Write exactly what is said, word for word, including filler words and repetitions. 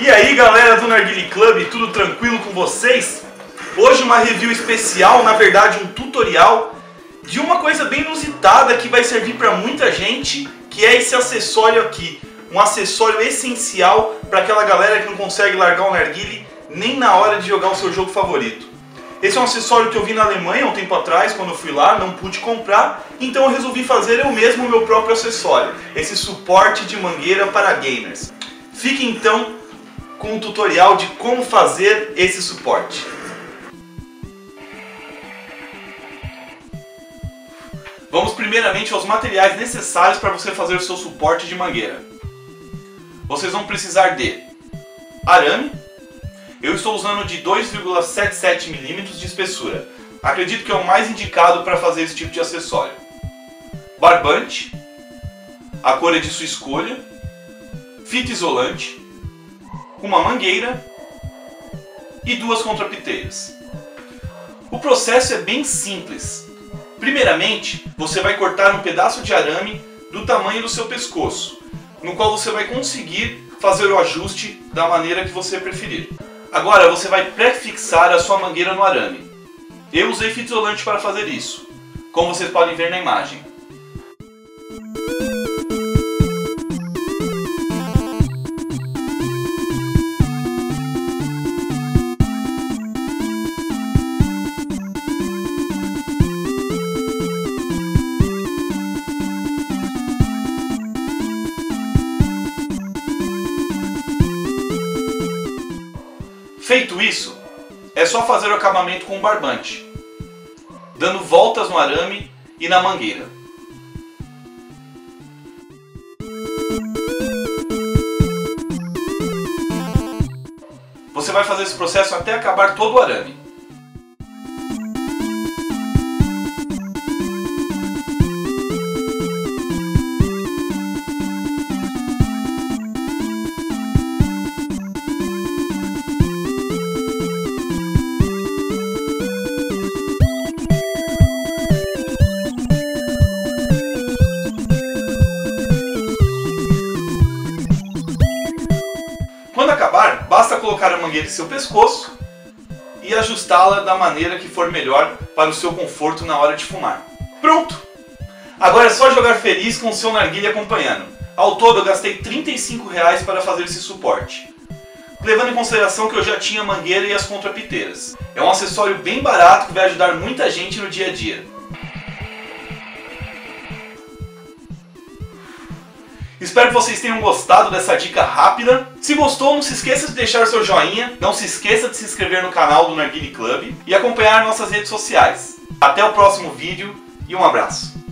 E aí galera do Narguile Club, tudo tranquilo com vocês? Hoje uma review especial, na verdade um tutorial de uma coisa bem inusitada que vai servir para muita gente, que é esse acessório aqui. Um acessório essencial para aquela galera que não consegue largar o narguile nem na hora de jogar o seu jogo favorito. Esse é um acessório que eu vi na Alemanha um tempo atrás, quando eu fui lá, não pude comprar, então eu resolvi fazer eu mesmo o meu próprio acessório, esse suporte de mangueira para gamers. Fique então com um tutorial de como fazer esse suporte. Vamos primeiramente aos materiais necessários para você fazer o seu suporte de mangueira. Vocês vão precisar de arame. Eu estou usando de dois vírgula setenta e sete milímetros de espessura. Acredito que é o mais indicado para fazer esse tipo de acessório. Barbante, a cor é de sua escolha, fita isolante, uma mangueira e duas contrapiteiras. O processo é bem simples. Primeiramente, você vai cortar um pedaço de arame do tamanho do seu pescoço, no qual você vai conseguir fazer o ajuste da maneira que você preferir. Agora você vai pré-fixar a sua mangueira no arame. Eu usei fita isolante para fazer isso, como vocês podem ver na imagem. Feito isso, é só fazer o acabamento com o barbante, dando voltas no arame e na mangueira. Você vai fazer esse processo até acabar todo o arame. Basta colocar a mangueira em seu pescoço e ajustá-la da maneira que for melhor para o seu conforto na hora de fumar. Pronto! Agora é só jogar feliz com o seu narguilé acompanhando. Ao todo eu gastei trinta e cinco reais para fazer esse suporte, levando em consideração que eu já tinha a mangueira e as contrapiteiras. É um acessório bem barato que vai ajudar muita gente no dia a dia. Espero que vocês tenham gostado dessa dica rápida. Se gostou, não se esqueça de deixar seu joinha, não se esqueça de se inscrever no canal do Narguile Club e acompanhar nossas redes sociais. Até o próximo vídeo e um abraço!